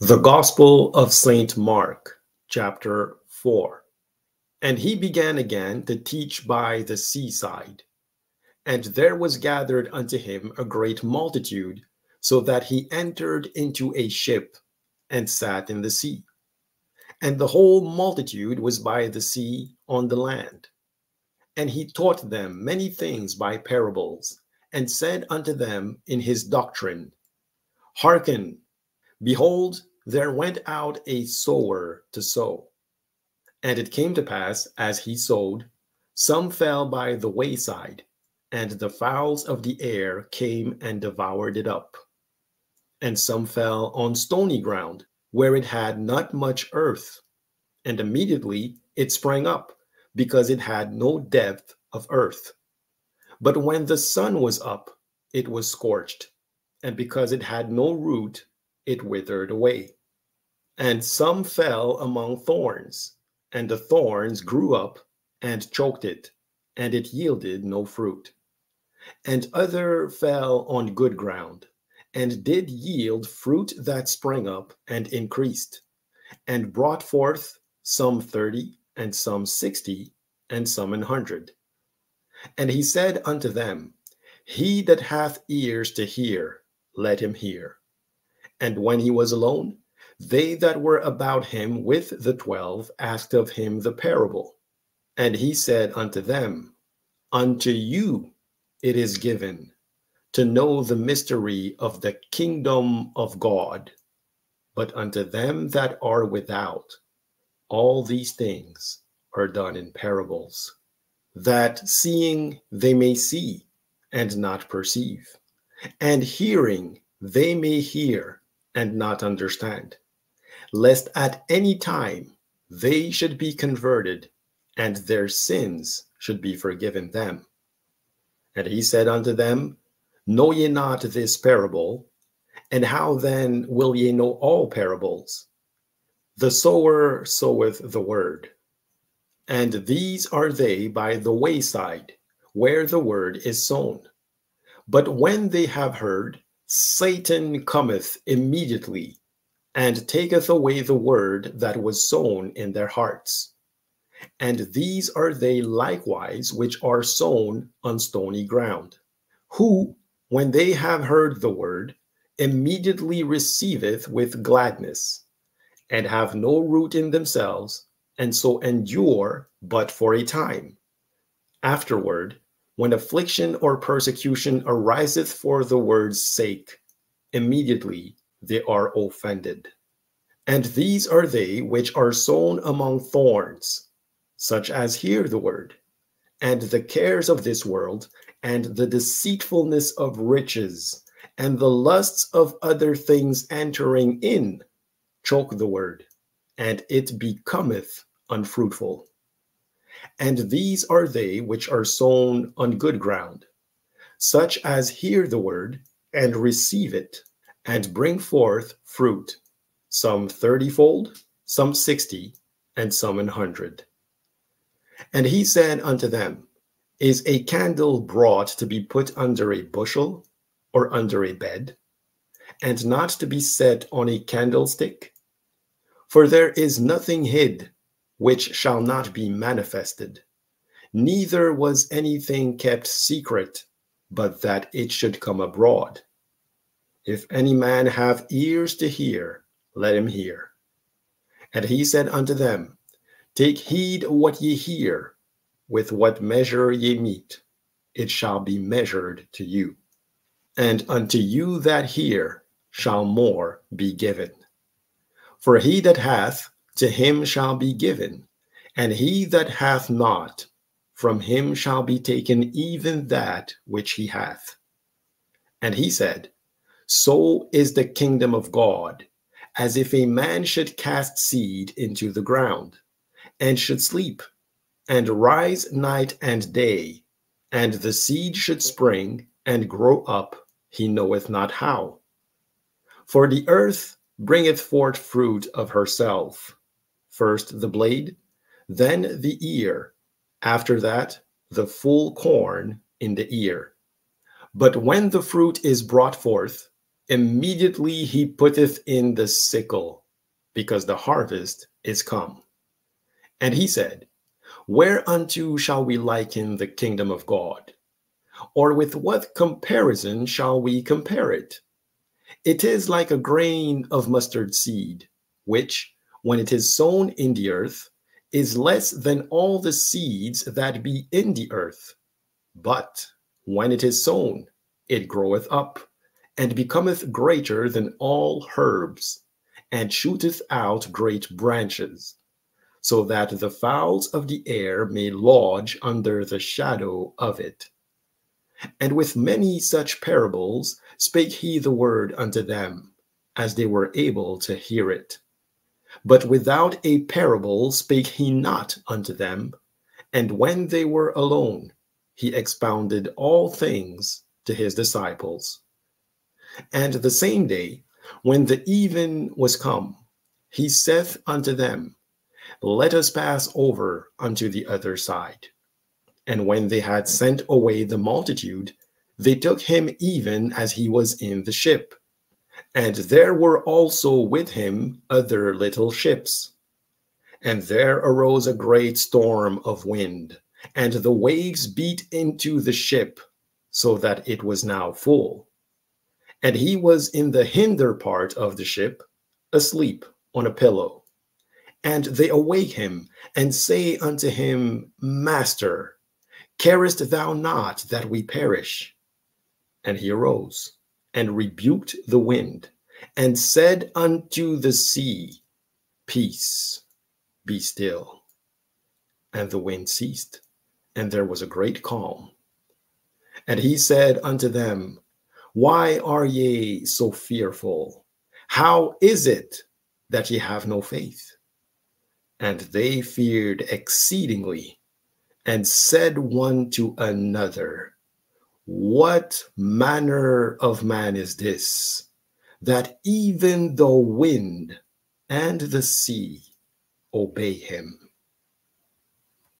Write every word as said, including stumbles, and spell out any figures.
The Gospel of Saint Mark, chapter four. And he began again to teach by the seaside. And there was gathered unto him a great multitude, so that he entered into a ship and sat in the sea. And the whole multitude was by the sea on the land. And he taught them many things by parables, and said unto them in his doctrine, Hearken, behold, there went out a sower to sow. And it came to pass, as he sowed, some fell by the wayside, and the fowls of the air came and devoured it up. And some fell on stony ground, where it had not much earth. And immediately it sprang up, because it had no depth of earth. But when the sun was up, it was scorched, and because it had no root, it withered away. And some fell among thorns, and the thorns grew up and choked it, and it yielded no fruit. And other fell on good ground, and did yield fruit that sprang up and increased, and brought forth some thirty, and some sixty, and some an hundred. And he said unto them, He that hath ears to hear, let him hear. And when he was alone, they that were about him with the twelve asked of him the parable. And he said unto them, Unto you it is given to know the mystery of the kingdom of God, but unto them that are without, all these things are done in parables, that seeing they may see and not perceive, and hearing they may hear and not understand, lest at any time they should be converted, and their sins should be forgiven them. And he said unto them, Know ye not this parable? And how then will ye know all parables? The sower soweth the word. And these are they by the wayside, where the word is sown. But when they have heard, Satan cometh immediately, and taketh away the word that was sown in their hearts. And these are they likewise which are sown on stony ground, who, when they have heard the word, immediately receiveth with gladness, and have no root in themselves, and so endure but for a time. Afterward, when affliction or persecution ariseth for the word's sake, immediately they are offended. And these are they which are sown among thorns, such as hear the word, and the cares of this world, and the deceitfulness of riches, and the lusts of other things entering in, choke the word, and it becometh unfruitful. And these are they which are sown on good ground, such as hear the word, and receive it, and bring forth fruit, some thirtyfold, some sixty, and some an hundred. And he said unto them, Is a candle brought to be put under a bushel, or under a bed, and not to be set on a candlestick? For there is nothing hid, which shall not be manifested, neither was anything kept secret, but that it should come abroad. If any man have ears to hear, let him hear. And he said unto them, Take heed what ye hear, with what measure ye meet, it shall be measured to you. And unto you that hear shall more be given. For he that hath, to him shall be given, and he that hath not, from him shall be taken even that which he hath. And he said, So is the kingdom of God, as if a man should cast seed into the ground, and should sleep, and rise night and day, and the seed should spring, and grow up, he knoweth not how. For the earth bringeth forth fruit of herself, first the blade, then the ear, after that the full corn in the ear. But when the fruit is brought forth, Immediately he putteth in the sickle, because the harvest is come. And he said, Whereunto shall we liken the kingdom of God? Or with what comparison shall we compare it? It is like a grain of mustard seed, which, when it is sown in the earth, is less than all the seeds that be in the earth. But when it is sown, it groweth up, and becometh greater than all herbs, and shooteth out great branches, so that the fowls of the air may lodge under the shadow of it. And with many such parables spake he the word unto them, as they were able to hear it. But without a parable spake he not unto them, and when they were alone, he expounded all things to his disciples. And the same day, when the even was come, he saith unto them, Let us pass over unto the other side. And when they had sent away the multitude, they took him even as he was in the ship. And there were also with him other little ships. And there arose a great storm of wind, and the waves beat into the ship, so that it was now full. And he was in the hinder part of the ship, asleep on a pillow. And they awake him, and say unto him, Master, carest thou not that we perish? And he arose, and rebuked the wind, and said unto the sea, Peace, be still. And the wind ceased, and there was a great calm. And he said unto them, Why are ye so fearful? How is it that ye have no faith? And they feared exceedingly, and said one to another, What manner of man is this, that even the wind and the sea obey him?